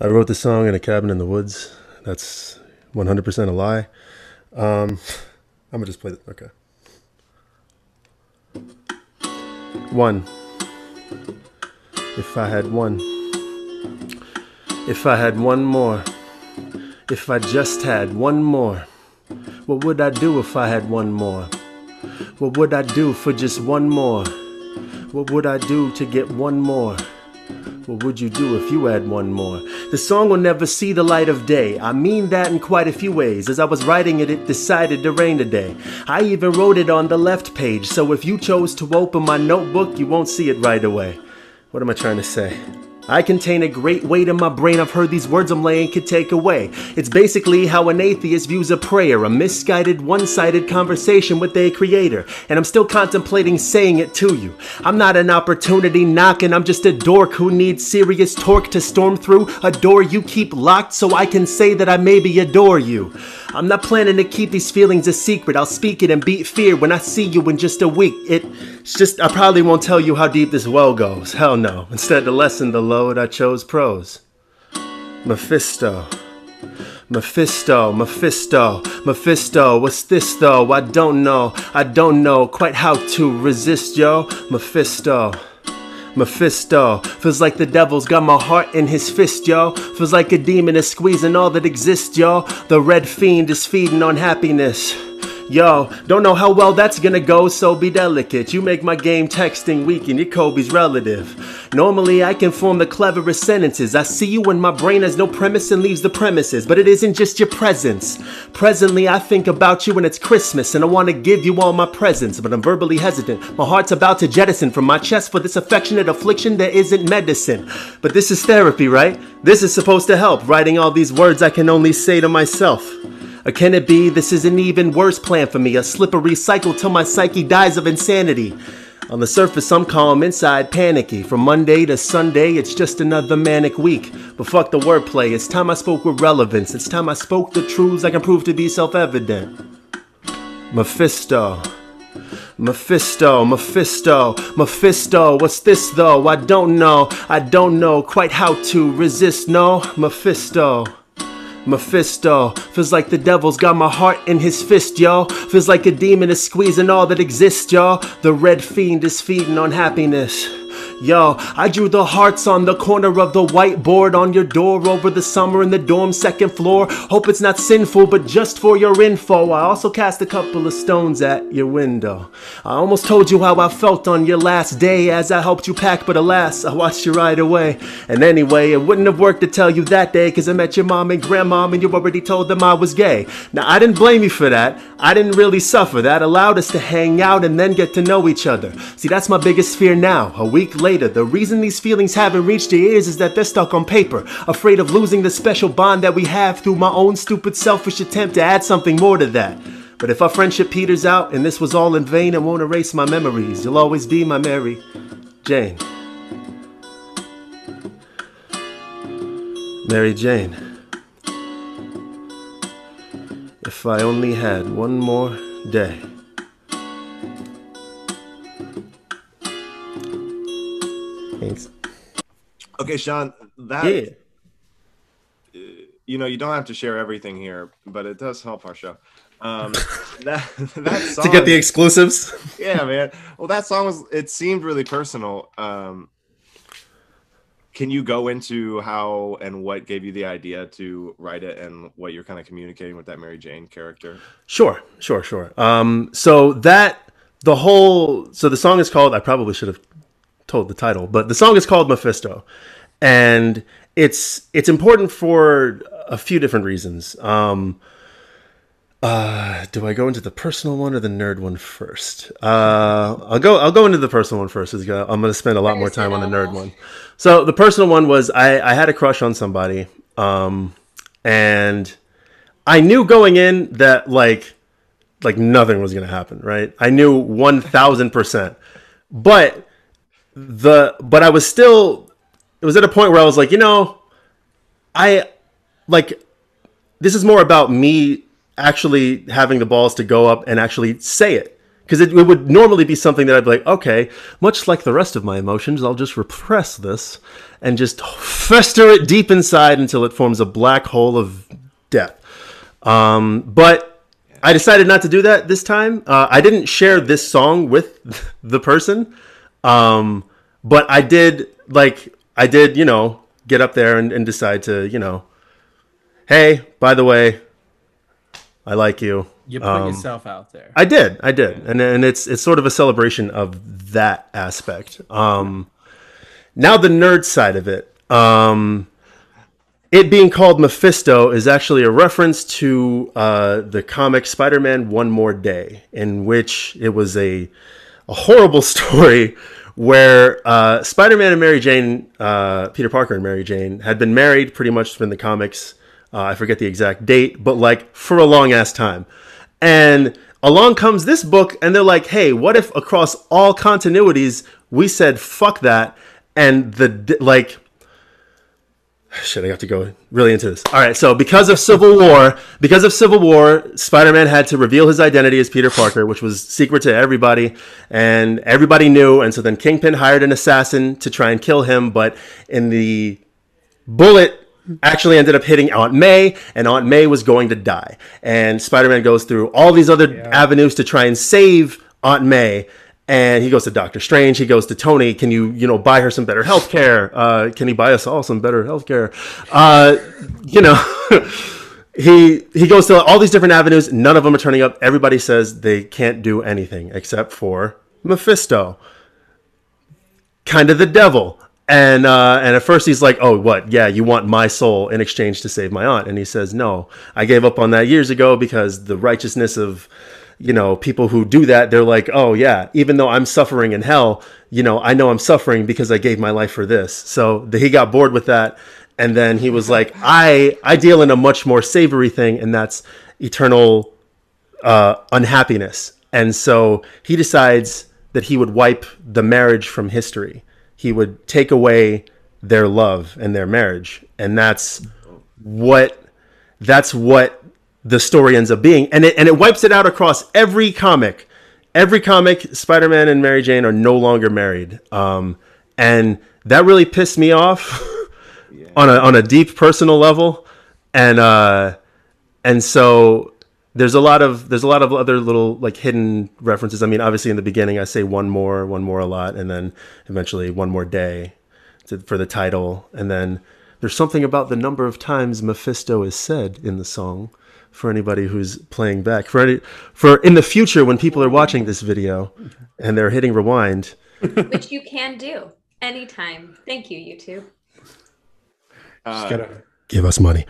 I wrote this song in a cabin in the woods. That's 100% a lie. I'm gonna just play it. Okay. One. If I had one. If I had one more. If I just had one more. What would I do if I had one more? What would I do for just one more? What would I do to get one more? What would you do if you had one more? The song will never see the light of day. I mean that in quite a few ways. As I was writing it, it decided to rain today. I even wrote it on the left page, so if you chose to open my notebook, you won't see it right away. What am I trying to say? I contain a great weight in my brain. I've heard these words I'm laying could take away. It's basically how an atheist views a prayer, a misguided, one-sided conversation with a creator. And I'm still contemplating saying it to you. I'm not an opportunity knocking, I'm just a dork who needs serious torque to storm through a door you keep locked so I can say that I maybe adore you. I'm not planning to keep these feelings a secret. I'll speak it and beat fear when I see you in just a week. It's just, I probably won't tell you how deep this well goes. Hell no. Instead, to lessen the load, I chose prose. Mephisto. Mephisto, Mephisto, Mephisto, what's this though? I don't know quite how to resist, yo. Mephisto. Mephisto, feels like the devil's got my heart in his fist, yo. Feels like a demon is squeezing all that exists, yo. The red fiend is feeding on happiness. Yo, don't know how well that's gonna go, so be delicate. You make my game texting weak and you're Kobe's relative. Normally I can form the cleverest sentences. I see you and my brain has no premise and leaves the premises. But it isn't just your presence. Presently I think about you and it's Christmas and I want to give you all my presents. But I'm verbally hesitant. My heart's about to jettison from my chest for this affectionate affliction that isn't medicine. But this is therapy, right? This is supposed to help. Writing all these words I can only say to myself. Or can it be this is an even worse plan for me? A slippery cycle till my psyche dies of insanity. On the surface I'm calm, inside panicky. From Monday to Sunday it's just another manic week. But fuck the wordplay, it's time I spoke with relevance. It's time I spoke the truths I can prove to be self-evident. Mephisto. Mephisto, Mephisto, Mephisto, what's this though? I don't know quite how to resist, no. Mephisto. Mephisto, feels like the devil's got my heart in his fist, yo. Feels like a demon is squeezing all that exists, y'all. The red fiend is feeding on happiness. Yo, I drew the hearts on the corner of the whiteboard on your door over the summer in the dorm second floor. Hope it's not sinful, but just for your info, I also cast a couple of stones at your window. I almost told you how I felt on your last day as I helped you pack, but alas, I watched you right away. And anyway, it wouldn't have worked to tell you that day, cause I met your mom and grandmom and you already told them I was gay. Now, I didn't blame you for that. I didn't really suffer. That allowed us to hang out and then get to know each other. See, that's my biggest fear now. A week later, the reason these feelings haven't reached your ears is that they're stuck on paper, afraid of losing the special bond that we have through my own stupid selfish attempt to add something more to that. But if our friendship peters out and this was all in vain, it won't erase my memories. You'll always be my Mary Jane. Mary Jane. If I only had one more day. Thanks. Okay, Sean, that, yeah. You know, you don't have to share everything here, but it does help our show. That song, to get the exclusives. Yeah, man. Well, that song was, it seemed really personal. Can you go into how and what gave you the idea to write it and what you're kind of communicating with that Mary Jane character? Sure. So the song is called, I probably should have told the title, but the song is called Mephisto, and it's important for a few different reasons. Do I go into the personal one or the nerd one first? I'll go into the personal one first. I'm going to spend a lot more time on the nerd one. So the personal one was I had a crush on somebody, and I knew going in that like nothing was going to happen, right? I knew 1,000%, but I was still, it was at a point where I was like, you know, this is more about me actually having the balls to go up and actually say it. Because it would normally be something that I'd be like, okay, much like the rest of my emotions, I'll just repress this and just fester it deep inside until it forms a black hole of death. But I decided not to do that this time. I didn't share this song with the person, but I did, you know, get up there and decide to, you know, hey, by the way, I like you. You put yourself out there. I did. Yeah. And it's sort of a celebration of that aspect. Now the nerd side of it. It being called Mephisto is actually a reference to the comic Spider-Man One More Day, in which it was a horrible story where Spider-Man and Mary Jane, Peter Parker and Mary Jane, had been married pretty much from the comics. I forget the exact date, but like for a long ass time. And along comes this book, and they're like, hey, what if across all continuities, we said, fuck that. And the, like, shit, I have to go really into this. All right, so because of Civil War, Spider-Man had to reveal his identity as Peter Parker, which was secret to everybody, and everybody knew. And so then Kingpin hired an assassin to try and kill him, but in the bullet, actually ended up hitting Aunt May, and Aunt May was going to die. And Spider-Man goes through all these other avenues to try and save Aunt May. And he goes to Doctor Strange. He goes to Tony. Can you buy her some better health care? Can he buy us all some better health care? You know, he goes to all these different avenues. None of them are turning up. Everybody says they can't do anything except for Mephisto. Kind of the devil. And at first he's like, oh, what? Yeah, you want my soul in exchange to save my aunt. And he says, no, I gave up on that years ago because the righteousness of, you know, people who do that, they're like, oh, yeah, even though I'm suffering in hell, you know I'm suffering because I gave my life for this. So he got bored with that. And then he was like, I deal in a much more savory thing, and that's eternal unhappiness. And so he decides that he would wipe the marriage from history. He would take away their love and their marriage. And that's what the story ends up being. And it wipes it out across every comic. Every comic, Spider-Man and Mary Jane are no longer married. And that really pissed me off on a deep personal level. And so there's a lot of other little like hidden references. I mean, obviously in the beginning I say one more a lot, and then eventually one more day for the title. And then there's something about the number of times Mephisto is said in the song for anybody who's playing back. For in the future when people are watching this video and they're hitting rewind. Which you can do anytime. Thank you, YouTube. Just gotta give us money.